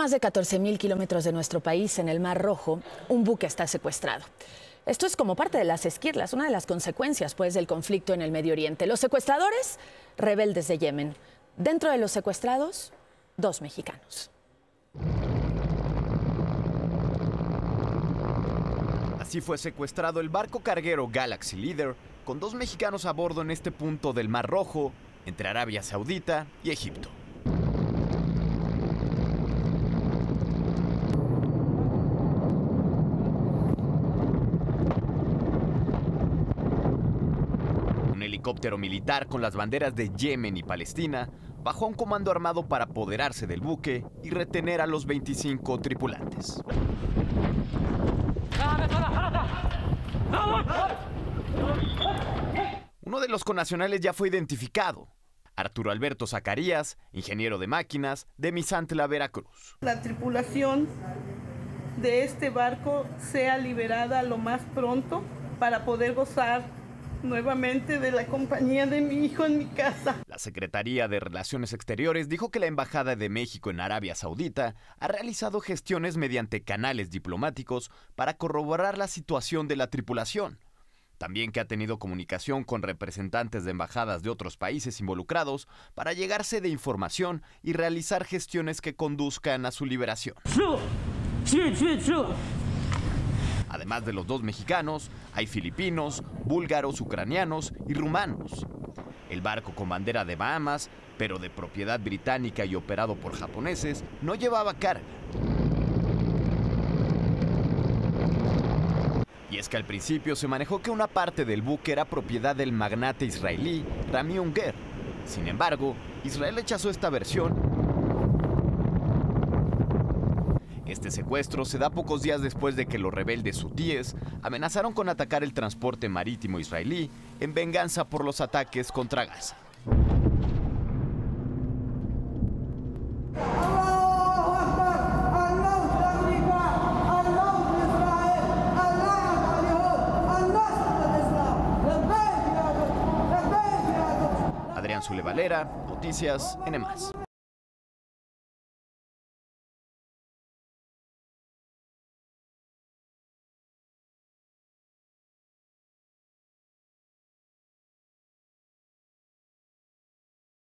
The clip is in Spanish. más de 14.000 kilómetros de nuestro país, en el Mar Rojo, un buque está secuestrado. Esto es como parte de las esquirlas, una de las consecuencias, pues, del conflicto en el Medio Oriente. Los secuestradores, rebeldes de Yemen. Dentro de los secuestrados, dos mexicanos. Así fue secuestrado el barco carguero Galaxy Leader, con dos mexicanos a bordo en este punto del Mar Rojo, entre Arabia Saudita y Egipto. Un helicóptero militar con las banderas de Yemen y Palestina bajó a un comando armado para apoderarse del buque y retener a los 25 tripulantes. Uno de los connacionales ya fue identificado. Arturo Alberto Zacarías, ingeniero de máquinas de Misantla, Veracruz. La tripulación de este barco sea liberada lo más pronto para poder gozar nuevamente de la compañía de mi hijo en mi casa. La Secretaría de Relaciones Exteriores dijo que la Embajada de México en Arabia Saudita ha realizado gestiones mediante canales diplomáticos para corroborar la situación de la tripulación. También que ha tenido comunicación con representantes de embajadas de otros países involucrados para llegarse de información y realizar gestiones que conduzcan a su liberación. Además de los dos mexicanos, hay filipinos, búlgaros, ucranianos y rumanos. El barco con bandera de Bahamas, pero de propiedad británica y operado por japoneses, no llevaba carga. Y es que al principio se manejó que una parte del buque era propiedad del magnate israelí Rami Unger. Sin embargo, Israel rechazó esta versión. Este secuestro se da pocos días después de que los rebeldes hutíes amenazaron con atacar el transporte marítimo israelí en venganza por los ataques contra Gaza. Adrián Zulevalera, Noticias N Más.